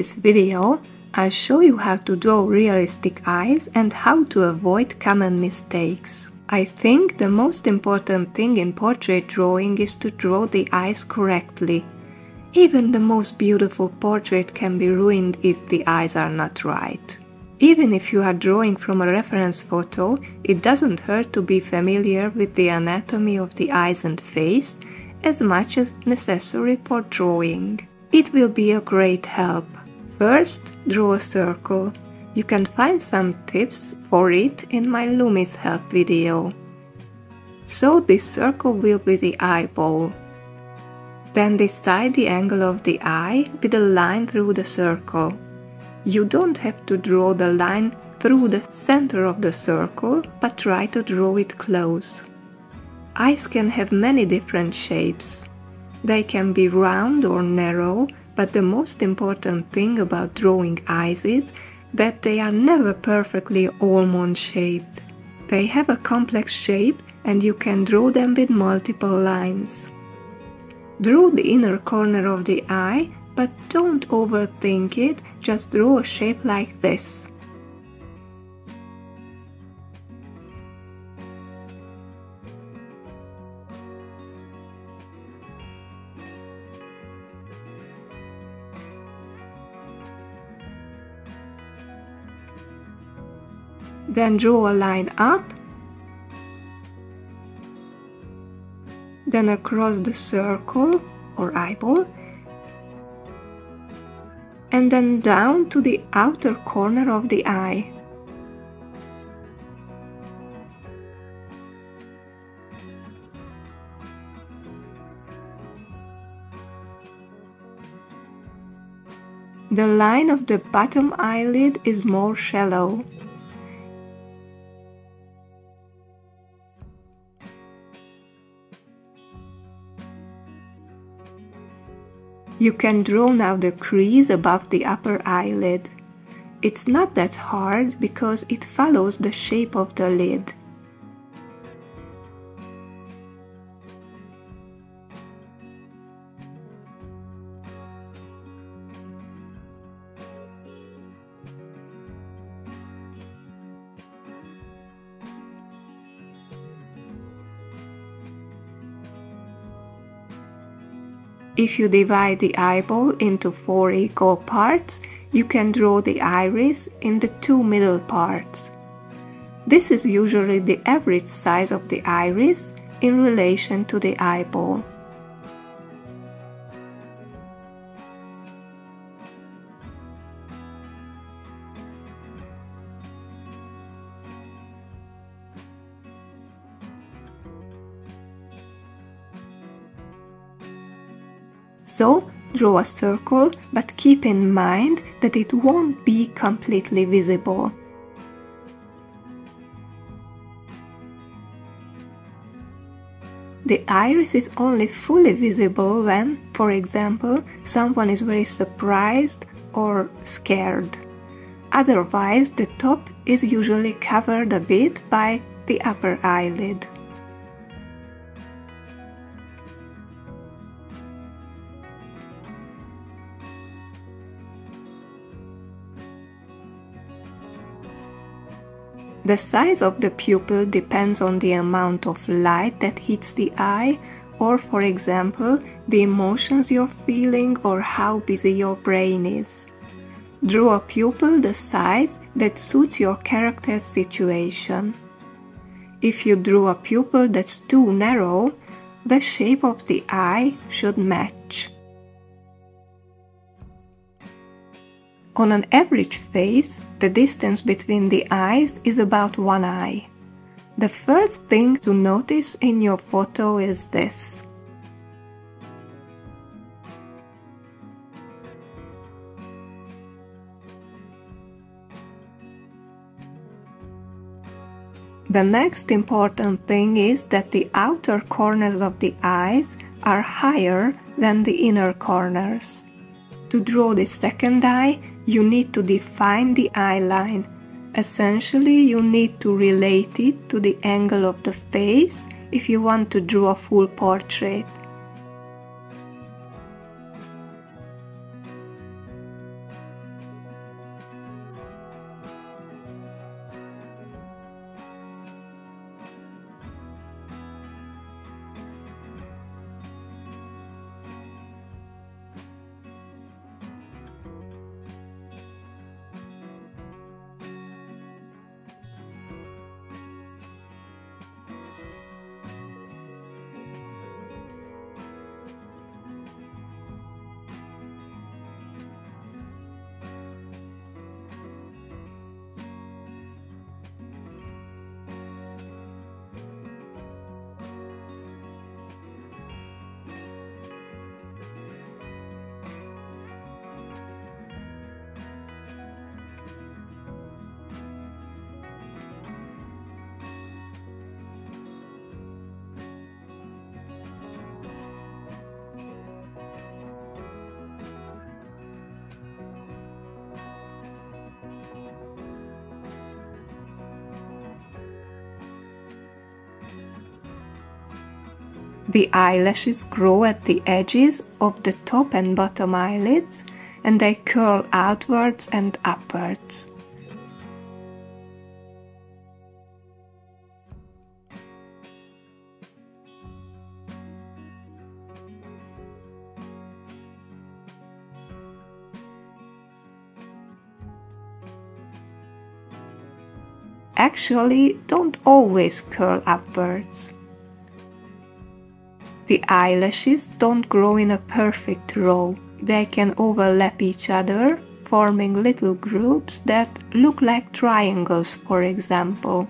this video, I'll show you how to draw realistic eyes and how to avoid common mistakes. I think the most important thing in portrait drawing is to draw the eyes correctly. Even the most beautiful portrait can be ruined if the eyes are not right. Even if you are drawing from a reference photo, it doesn't hurt to be familiar with the anatomy of the eyes and face, as much as necessary for drawing. It will be a great help. First, draw a circle. You can find some tips for it in my Loomis help video. So this circle will be the eyeball. Then decide the angle of the eye with a line through the circle. You don't have to draw the line through the center of the circle, but try to draw it close. Eyes can have many different shapes. They can be round or narrow, but the most important thing about drawing eyes is that they are never perfectly almond-shaped. They have a complex shape and you can draw them with multiple lines. Draw the inner corner of the eye, but don't overthink it, just draw a shape like this. Then draw a line up, then across the circle or eyeball, and then down to the outer corner of the eye. The line of the bottom eyelid is more shallow. You can draw now the crease above the upper eyelid. It's not that hard because it follows the shape of the lid. If you divide the eyeball into 4 equal parts, you can draw the iris in the 2 middle parts. This is usually the average size of the iris in relation to the eyeball. So, draw a circle, but keep in mind that it won't be completely visible. The iris is only fully visible when, for example, someone is very surprised or scared. Otherwise, the top is usually covered a bit by the upper eyelid. The size of the pupil depends on the amount of light that hits the eye, or for example, the emotions you're feeling or how busy your brain is. Draw a pupil the size that suits your character's situation. If you drew a pupil that's too narrow, the shape of the eye should match. On an average face, the distance between the eyes is about 1 eye. The first thing to notice in your photo is this. The next important thing is that the outer corners of the eyes are higher than the inner corners. To draw the second eye, you need to define the eye line. Essentially, you need to relate it to the angle of the face if you want to draw a full portrait. The eyelashes grow at the edges of the top and bottom eyelids, and they curl outwards and upwards. Actually, don't always curl upwards. The eyelashes don't grow in a perfect row. They can overlap each other, forming little groups that look like triangles, for example.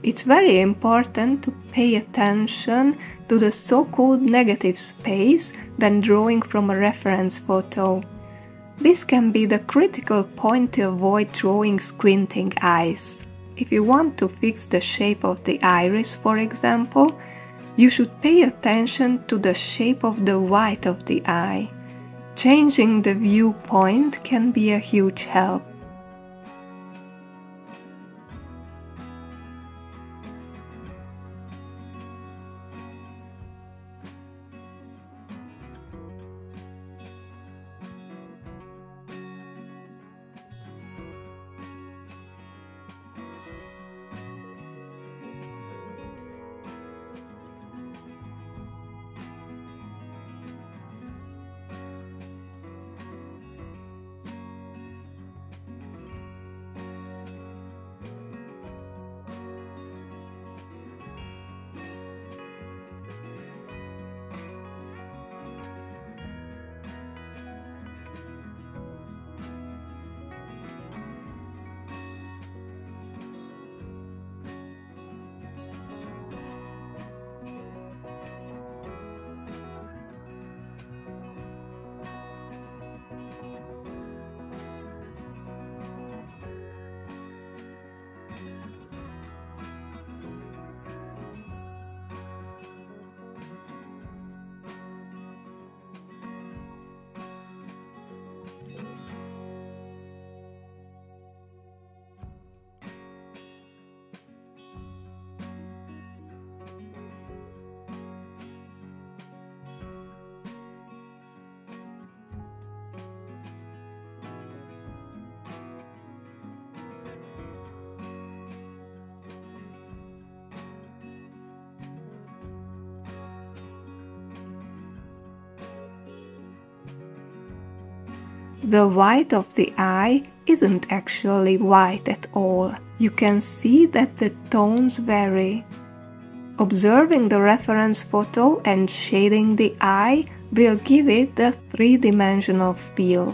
It's very important to pay attention to the so-called negative space when drawing from a reference photo. This can be the critical point to avoid drawing squinting eyes. If you want to fix the shape of the iris, for example, you should pay attention to the shape of the white of the eye. Changing the viewpoint can be a huge help. The white of the eye isn't actually white at all. You can see that the tones vary. Observing the reference photo and shading the eye will give it a three-dimensional feel.